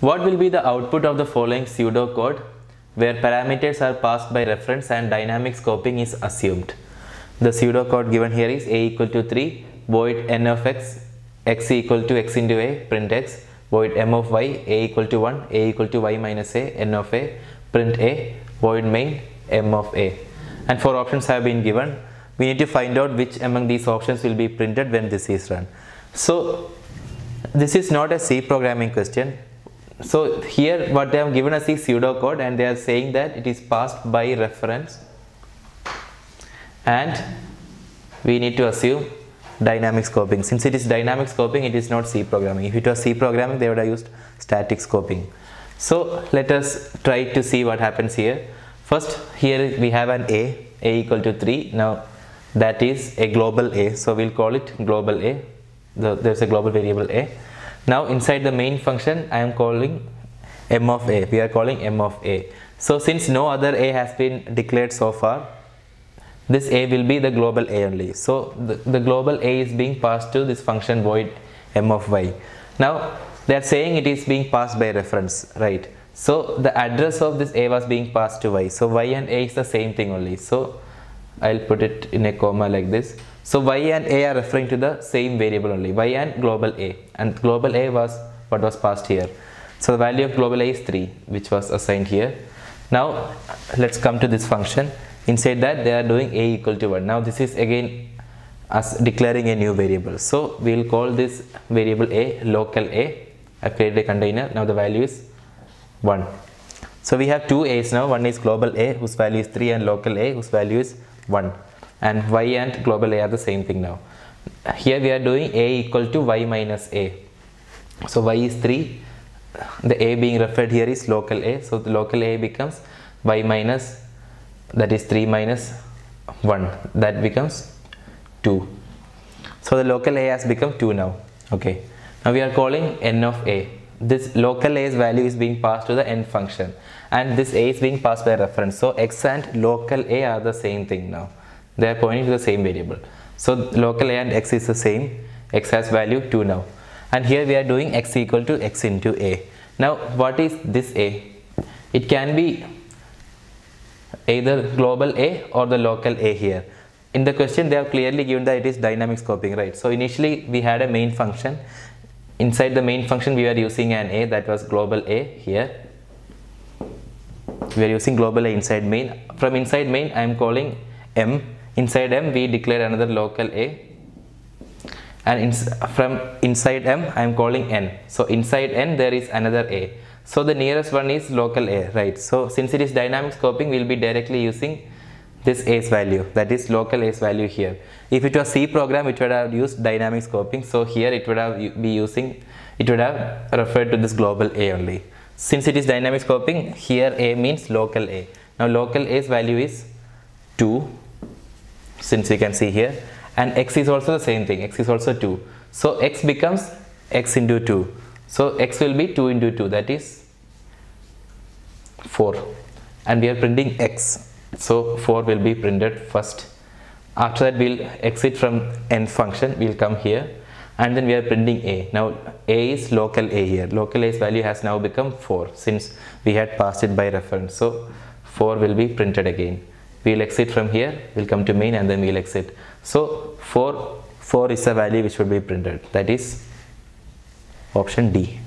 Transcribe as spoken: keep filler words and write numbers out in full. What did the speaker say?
What will be the output of the following pseudocode where parameters are passed by reference and dynamic scoping is assumed? The pseudocode given here is a equal to three, void n of x, x equal to x into a, print x, void m of y, a equal to one, a equal to y minus a, n of a, print a, void main, m of a. And four options have been given. We need to find out which among these options will be printed when this is run. So this is not a C programming question. So here what they have given us is pseudocode, and they are saying that it is passed by reference and we need to assume dynamic scoping. Since it is dynamic scoping, it is not C programming. If it was C programming, they would have used static scoping. So let us try to see what happens here. First, here we have an A, A equal to three. Now that is a global A, so we'll call it global A. The, there's a global variable A. Now inside the main function, I am calling M of A. We are calling M of A. So since no other A has been declared so far, this A will be the global A only. So the, the global A is being passed to this function void M of Y. Now they are saying it is being passed by reference, right? So the address of this A was being passed to Y. So Y and A is the same thing only. So I'll put it in a comma like this. So Y and A are referring to the same variable only, Y and global A. And global A was what was passed here. So the value of global A is three, which was assigned here. Now let's come to this function. Inside that they are doing A equal to one. Now this is again as declaring a new variable. So we'll call this variable A local A. I've created a container. Now the value is one. So we have two A's now. One is global A whose value is three and local A whose value is one. And Y and global A are the same thing now. Here we are doing A equal to Y minus A. So Y is three. The A being referred here is local A. So the local A becomes Y minus, that is three minus one. That becomes two. So the local A has become two now. Okay. Now we are calling N of A. This local A's value is being passed to the N function, and this A is being passed by reference. So X and local A are the same thing now. They are pointing to the same variable. So local A and X is the same. X has value two now. And here we are doing X equal to X into A. Now what is this A? It can be either global A or the local A here. In the question they have clearly given that it is dynamic scoping, right? So initially we had a main function. Inside the main function we are using an A, that was global A here. We are using global A inside main. From inside main I am calling M. Inside M we declare another local A. And ins from inside M I am calling N. So inside N there is another A. So the nearest one is local A, right? So since it is dynamic scoping, we will be directly using this A's value, that is local A's value here. If it was C program, it would have used dynamic scoping. So here it would have be using, it would have referred to this global A only. Since it is dynamic scoping, here A means local A. Now local A's value is two, since we can see here. And X is also the same thing, X is also two. So X becomes X into two. So X will be two into two, that is four, and we are printing X. So four will be printed first. After that we'll exit from N function, we'll come here, and then we are printing A. Now A is local A here. Local A's value has now become four since we had passed it by reference. So four will be printed again. We'll exit from here, we'll come to main, and then we'll exit. So four, four is the value which will be printed, that is option D.